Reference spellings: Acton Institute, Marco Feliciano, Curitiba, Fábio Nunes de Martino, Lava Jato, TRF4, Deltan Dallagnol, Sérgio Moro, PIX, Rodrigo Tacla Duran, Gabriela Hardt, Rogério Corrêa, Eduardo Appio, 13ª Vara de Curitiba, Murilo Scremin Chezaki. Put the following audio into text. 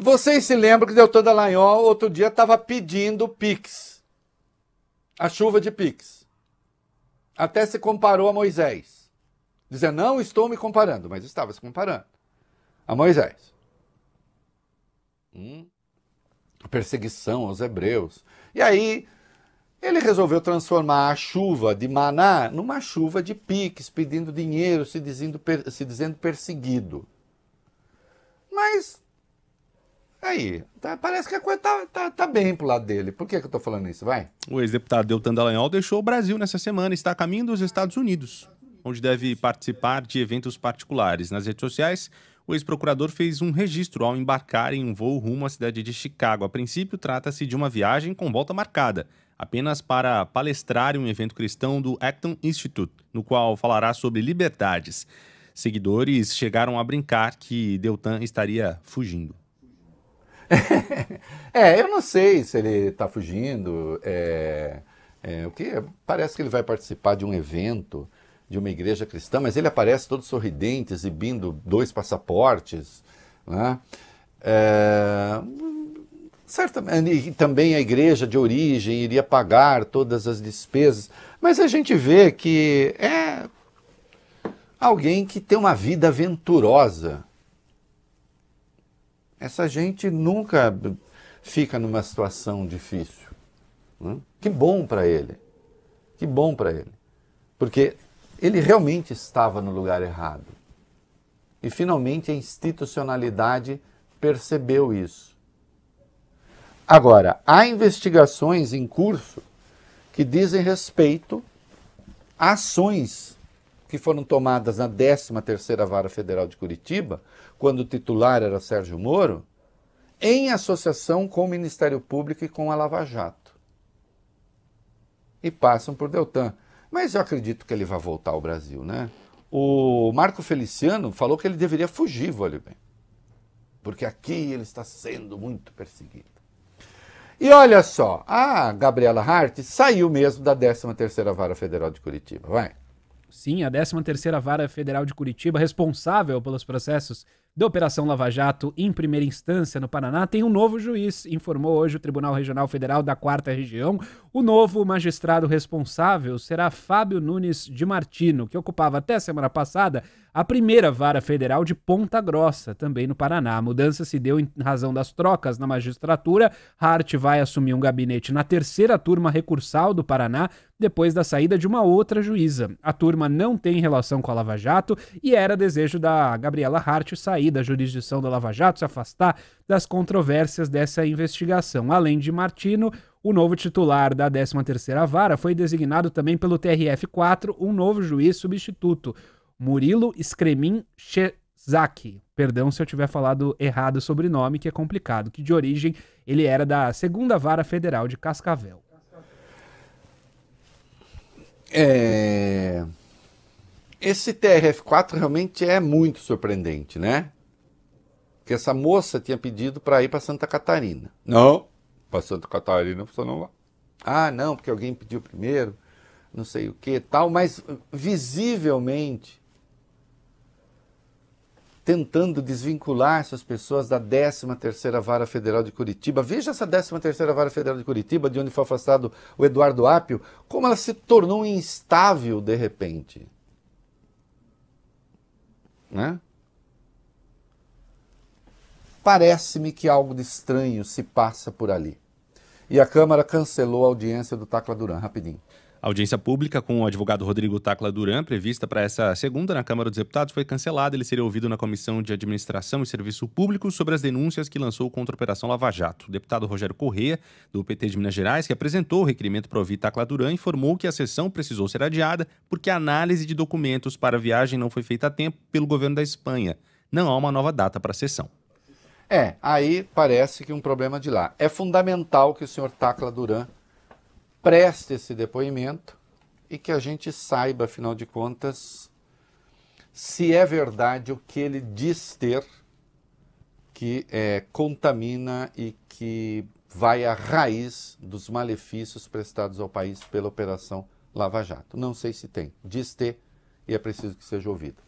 Vocês se lembram que Deltan Dallagnol outro dia estava pedindo PIX, a chuva de PIX. Até se comparou a Moisés. Dizendo, não estou me comparando, mas estava se comparando a Moisés. A perseguição aos hebreus. E aí ele resolveu transformar a chuva de maná numa chuva de PIX, pedindo dinheiro, se dizendo perseguido. Mas aí, parece que a coisa tá bem pro lado dele. Por que eu tô falando isso? Vai. O ex-deputado Deltan Dallagnol deixou o Brasil nessa semana e está a caminho dos Estados Unidos, onde deve participar de eventos particulares. Nas redes sociais, o ex-procurador fez um registro ao embarcar em um voo rumo à cidade de Chicago. A princípio, trata-se de uma viagem com volta marcada, apenas para palestrar em um evento cristão do Acton Institute, no qual falará sobre liberdades. Seguidores chegaram a brincar que Deltan estaria fugindo. Eu não sei se ele está fugindo, o que parece que ele vai participar de um evento de uma igreja cristã, mas ele aparece todo sorridente, exibindo 2 passaportes, né? Certamente, também a igreja de origem iria pagar todas as despesas, mas a gente vê que é alguém que tem uma vida aventurosa. Essa gente nunca fica numa situação difícil, né? Que bom para ele, que bom para ele, porque ele realmente estava no lugar errado. E finalmente a institucionalidade percebeu isso. Agora, há investigações em curso que dizem respeito a ações que foram tomadas na 13ª Vara Federal de Curitiba, quando o titular era Sérgio Moro, em associação com o Ministério Público e com a Lava Jato. E passam por Deltan. Mas eu acredito que ele vai voltar ao Brasil, né? O Marco Feliciano falou que ele deveria fugir, olha bem. Porque aqui ele está sendo muito perseguido. E olha só, a Gabriela Hardt saiu mesmo da 13ª Vara Federal de Curitiba, vai. Sim, a 13ª Vara Federal de Curitiba, responsável pelos processos da Operação Lava Jato em primeira instância no Paraná, tem um novo juiz, informou hoje o Tribunal Regional Federal da 4ª Região. O novo magistrado responsável será Fábio Nunes de Martino, que ocupava até semana passada a 1ª Vara Federal de Ponta Grossa, também no Paraná. A mudança se deu em razão das trocas na magistratura. Hart vai assumir um gabinete na 3ª turma recursal do Paraná, depois da saída de uma outra juíza. A turma não tem relação com a Lava Jato e era desejo da Gabriela Hart sair da jurisdição da Lava Jato, se afastar das controvérsias dessa investigação. Além de Martino, o novo titular da 13ª Vara foi designado também pelo TRF4 um novo juiz substituto, Murilo Scremin Chezaki. Perdão se eu tiver falado errado o sobrenome, que é complicado, que de origem ele era da 2ª Vara Federal de Cascavel. Esse TRF4 realmente é muito surpreendente, né? Porque essa moça tinha pedido para ir para Santa Catarina. Não, para Santa Catarina você não vai. Ah, não, porque alguém pediu primeiro, não sei o que, tal, mas visivelmente tentando desvincular essas pessoas da 13ª Vara Federal de Curitiba. Veja essa 13ª Vara Federal de Curitiba, de onde foi afastado o Eduardo Appio, como ela se tornou instável de repente, né? Parece-me que algo de estranho se passa por ali. E a Câmara cancelou a audiência do Tacla Duran, rapidinho. A audiência pública com o advogado Rodrigo Tacla Duran, prevista para essa segunda na Câmara dos Deputados, foi cancelada. Ele seria ouvido na Comissão de Administração e Serviço Público sobre as denúncias que lançou contra a Operação Lava Jato. O deputado Rogério Corrêa, do PT de Minas Gerais, que apresentou o requerimento para ouvir Tacla Duran, informou que a sessão precisou ser adiada porque a análise de documentos para a viagem não foi feita a tempo pelo governo da Espanha. Não há uma nova data para a sessão. Aí parece que um problema de lá. É fundamental que o senhor Tacla Duran preste esse depoimento e que a gente saiba, afinal de contas, se é verdade o que ele diz ter, que contamina e que vai à raiz dos malefícios prestados ao país pela Operação Lava Jato. Não sei se tem. Diz ter e é preciso que seja ouvido.